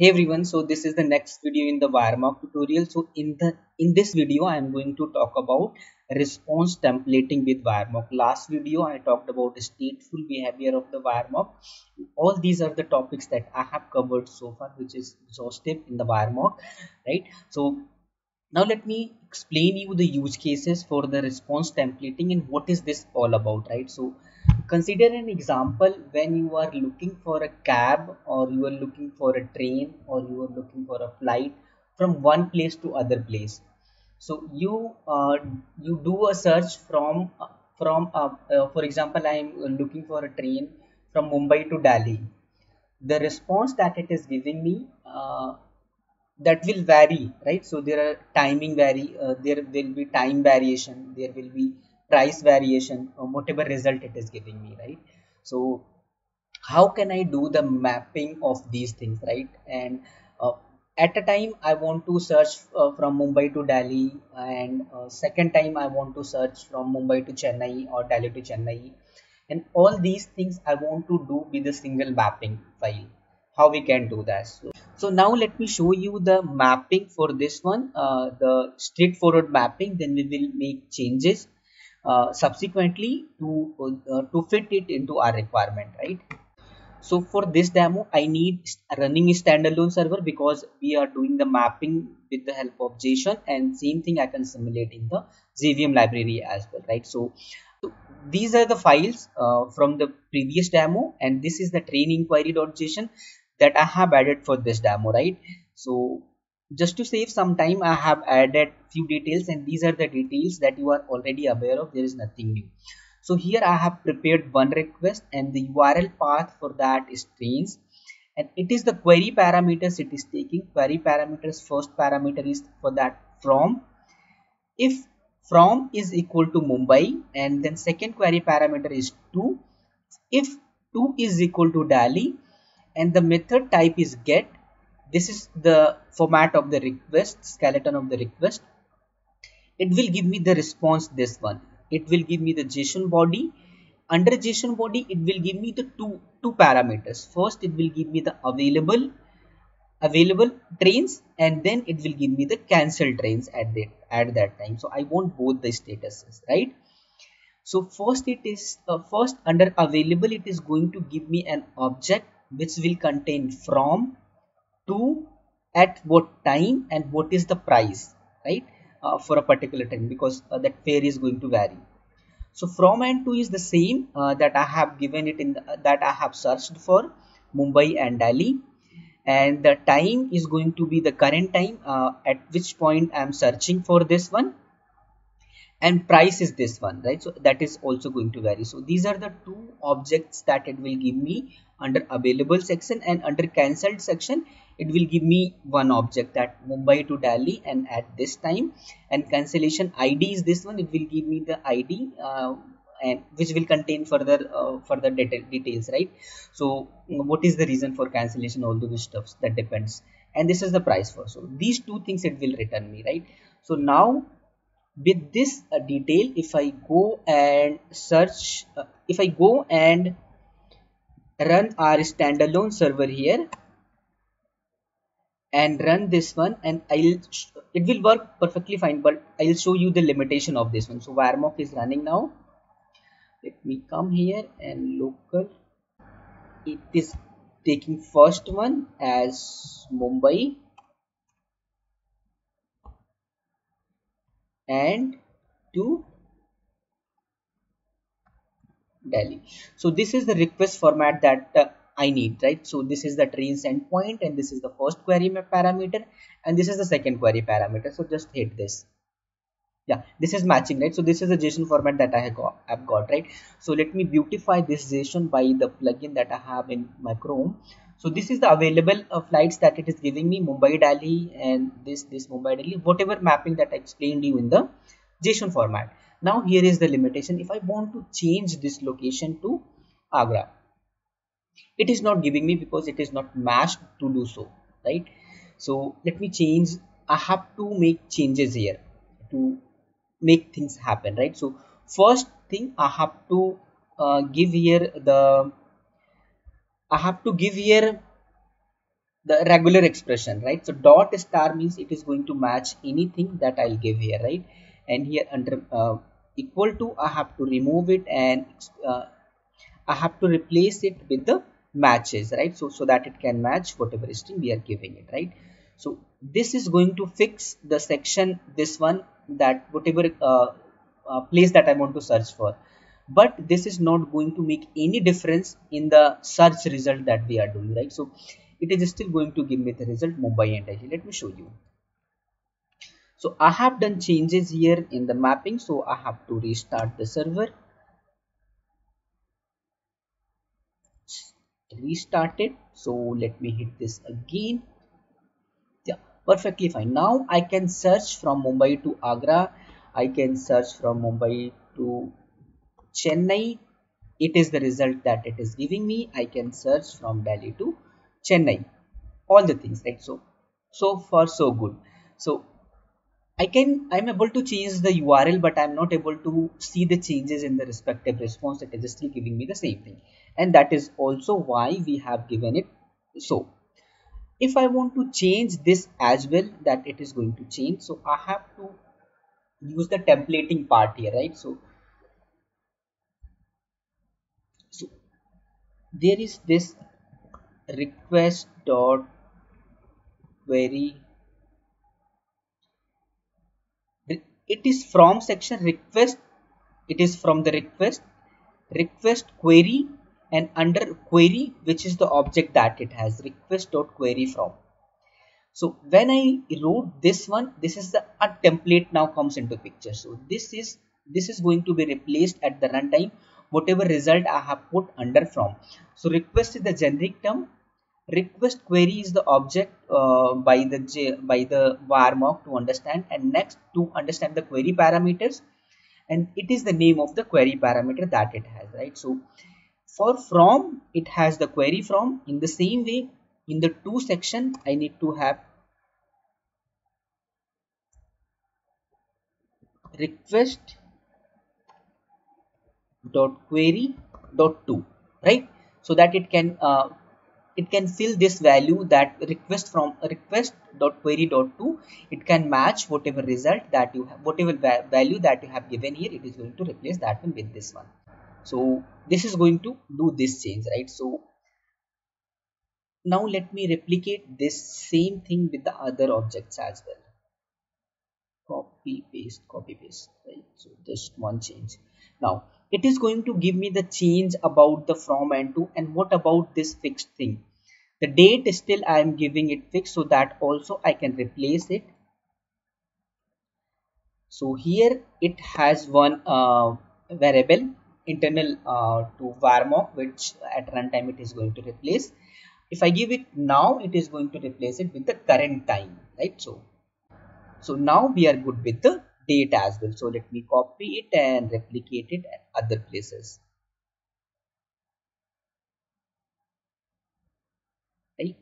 Hey everyone, so this is the next video in the WireMock tutorial. So in this video I am going to talk about response templating with WireMock. Last video I talked about stateful behavior of the WireMock. All these are the topics that I have covered so far, which is exhaustive in the WireMock, right? So now let me explain you the use cases for the response templating and what is this all about, right? So consider an example when you are looking for a cab, or you are looking for a train, or you are looking for a flight from one place to other place. So you do a search from for example, I am looking for a train from Mumbai to Delhi. The response that it is giving me that will vary, right? So there are there will be time variation, there will be price variation, or whatever result it is giving me, right? So how can I do the mapping of these things, right? And at a time I want to search from Mumbai to Delhi, and second time I want to search from Mumbai to Chennai or Delhi to Chennai, and all these things I want to do with a single mapping file. How we can do that? So now let me show you the mapping for this one, the straightforward mapping. Then we will make changes subsequently to fit it into our requirement, right? So for this demo I need running a standalone server because we are doing the mapping with the help of JSON, and same thing I can simulate in the JVM library as well, right? So these are the files from the previous demo, and this is the train inquiry.json that I have added for this demo, right? So just to save some time I have added few details, and these are the details that you are already aware of. There is nothing new. So here I have prepared one request, and the URL path for that is trains, and it is the query parameters it is taking. Query parameters, first parameter is for that from, if from is equal to Mumbai, and then second query parameter is to, if to is equal to Delhi, and the method type is get. This is the format of the request, skeleton of the request. It will give me the response, this one. It will give me the JSON body. Under JSON body, it will give me the two parameters. First, it will give me the available trains, and then it will give me the cancelled trains at that time. So I want both the statuses, right? So first it is first under available, it is going to give me an object which will contain from, to, at what time, and what is the price, right, for a particular time, because that fare is going to vary. So from and to is the same that I have given it in the, that I have searched for Mumbai and Delhi, and the time is going to be the current time at which point I am searching for this one, and price is this one, right? So that is also going to vary. So these are the two objects that it will give me under available section, and under cancelled section it will give me one object, that Mumbai to Delhi and at this time, and cancellation ID is this one. It will give me the ID and which will contain further details, right? So what is the reason for cancellation, all those stuffs that depends, and this is the price for. So these two things it will return me, right? So now with this detail, if I go and search, if I go and run our standalone server here and run this one, and it will work perfectly fine, but I'll show you the limitation of this one. So WireMock is running now. Let me come here and local. It is taking first one as Mumbai and to Delhi. So this is the request format that I need, right? So this is the train send point, and this is the first query parameter, and this is the second query parameter. So just hit this. Yeah, this is matching, right? So this is the JSON format that I have got, right? So let me beautify this JSON by the plugin that I have in my Chrome. So this is the available flights that it is giving me, Mumbai Delhi, and this Mumbai Delhi, whatever mapping that I explained you in the JSON format. Now here is the limitation. If I want to change this location to Agra, it is not giving me because it is not matched to do so, right? So let me change. I have to make changes here to make things happen, right? So first thing I have to give here the regular expression, right? So dot star means it is going to match anything that I'll give here, right? And here under equal to, I have to remove it, and I have to replace it with the matches, right? So that it can match whatever string we are giving it, right? So this is going to fix the section, this one, that whatever place that I want to search for. But this is not going to make any difference in the search result that we are doing, right? So it is still going to give me the result Mumbai and Delhi. Let me show you. So I have done changes here in the mapping, so I have to restart the server. Restart it. So let me hit this again. Yeah, perfectly fine. Now I can search from Mumbai to Agra. I can search from Mumbai to Chennai. It is the result that it is giving me. I can search from Delhi to Chennai. All the things, right? So far so good. So I'm able to change the URL, but I'm not able to see the changes in the respective response. It is still giving me the same thing, and that is also why we have given it. So if I want to change this as well, that it is going to change, so I have to use the templating part here, right? So there is this request dot query. It is from section request. It is from the request query, and under query, which is the object that it has, request dot query from. So when I wrote this one, this is a template now comes into picture. So this is going to be replaced at the runtime, whatever result I have put under from. So request is the generic term. Request query is the object by the WireMock to understand, and next to understand the query parameters, and it is the name of the query parameter that it has, right? So for from, it has the query from. In the same way, in the to section, I need to have request dot query dot to, right? So that it can fill this value, that request from request.query.to. It can match whatever result that you have, whatever value that you have given here. It is going to replace that one with this one. So this is going to do this change, right? So now let me replicate this same thing with the other objects as well. Copy paste, right? So just one change. Now it is going to give me the change about the from and to, and what about this fixed thing? The date is still I am giving it fixed, so that also I can replace it. So here it has one variable internal to WireMock, which at runtime it is going to replace. If I give it now, it is going to replace it with the current time, right? So now we are good with the date as well. So let me copy it and replicate it at other places, right?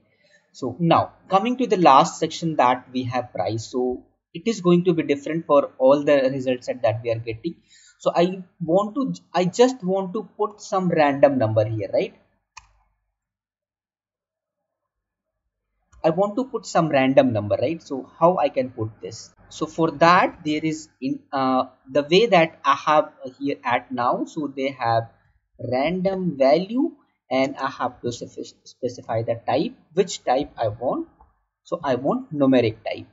So now coming to the last section, that we have price. So it is going to be different for all the results that we are getting. So I just want to put some random number here, right? I want to put some random number, right? So how I can put this? So for that, there is in the way that I have here at now. So they have random value, and I have to specify the type, which type I want. So I want numeric type,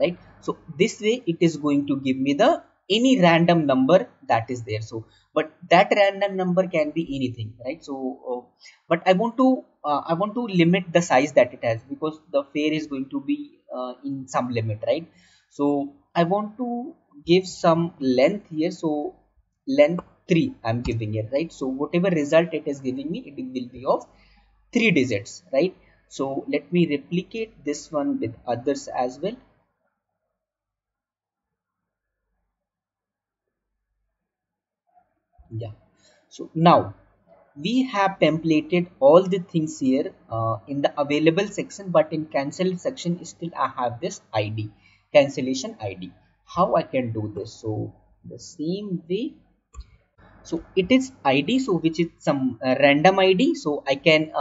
right? So this way it is going to give me the any random number that is there. So but that random number can be anything, right? So but I want to limit the size that it has, because the fare is going to be in some limit, right? So I want to give some length here. So length 3 I'm giving it, right? So whatever result it is giving me, it will be of 3 digits, right? So let me replicate this one with others as well. Yeah, so now we have templated all the things here in the available section, but in cancelled section still I have this ID, cancellation ID. How I can do this? So the same way, so it is ID, so which is some random ID. So I can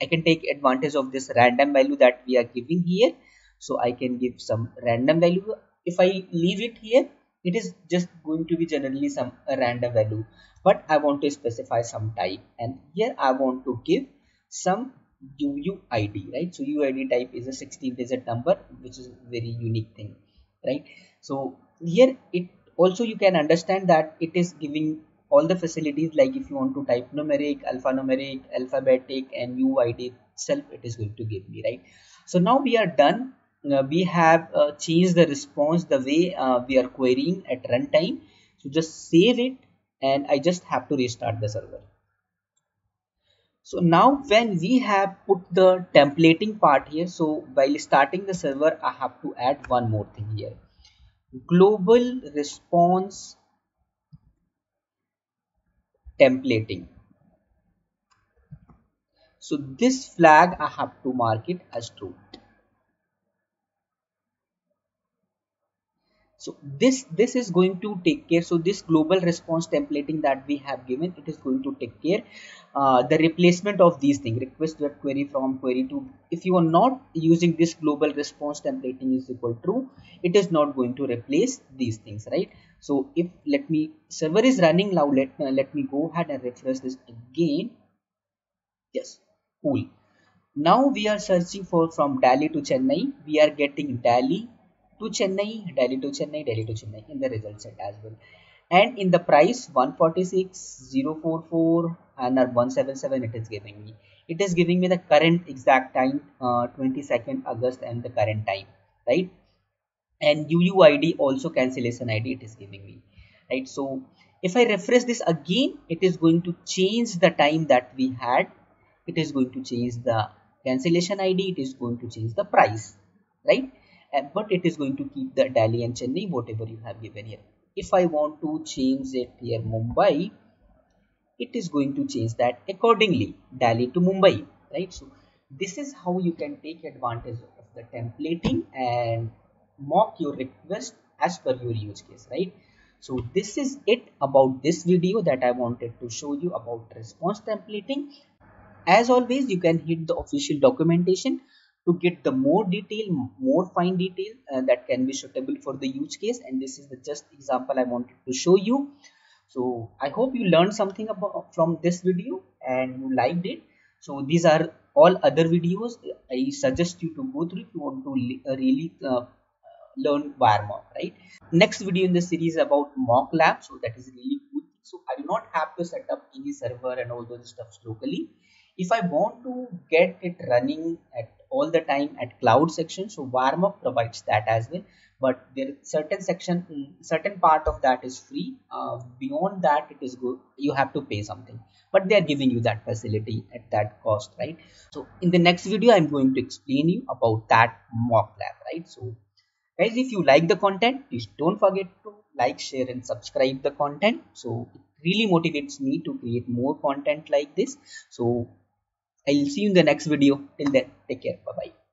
I can take advantage of this random value that we are giving here. So I can give some random value. If I leave it here, it is just going to be generally some random value, but I want to specify some type, and here I want to give some UUID, right? So UUID type is a 16-digit number, which is very unique thing, right? So here it also, you can understand that it is giving all the facilities, like if you want to type numeric, alphabetic, and UUID itself, it is going to give me, right? So now we are done. We have changed the response the way we are querying at runtime. So just save it, and I just have to restart the server. So now when we have put the templating part here, so while starting the server, I have to add one more thing here. Global response templating. So this flag I have to mark it as true. So this is going to take care. So this global response templating that we have given, it is going to take care the replacement of these things, request.query from query to. If you are not using this global response templating is equal true, it is not going to replace these things, right? So if let me, server is running now, let me go ahead and refresh this again. Yes, cool. Now we are searching for from Delhi to Chennai. We are getting Delhi to Chennai, Delhi to Chennai, Delhi to Chennai in the result set as well, and in the price 146,044 and 177 it is giving me. It is giving me the current exact time 22nd August and the current time, right? And UUID also cancellation ID it is giving me, right? So if I refresh this again, it is going to change the time that we had. It is going to change the cancellation ID. It is going to change the price, right? But it is going to keep the Delhi and Chennai, whatever you have given here. If I want to change it here Mumbai, it is going to change that accordingly, Delhi to Mumbai, right? So this is how you can take advantage of the templating and mock your request as per your use case, right? So this is it about this video that I wanted to show you about response templating. As always, you can hit the official documentation to get the more detail, more fine detail that can be suitable for the use case. And this is the just example I wanted to show you. So I hope you learned something from this video and you liked it. So these are all other videos I suggest you to go through if you want to really learn WireMock, right? Next video in the series about MockLab. So that is really good. So I do not have to set up any server and all those stuffs locally. If I want to get it running at all the time at cloud section, so WireMock provides that as well, but there is certain section, certain part of that is free. Beyond that, it is good, you have to pay something, but they are giving you that facility at that cost, right? So in the next video, I'm going to explain you about that MockLab, right? So guys, if you like the content, please don't forget to like, share, and subscribe the content. So it really motivates me to create more content like this. So I'll see you in the next video. Till then, take care. Bye-bye.